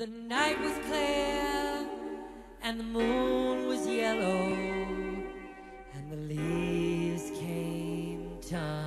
The night was clear and the moon was yellow and the leaves came tumbling.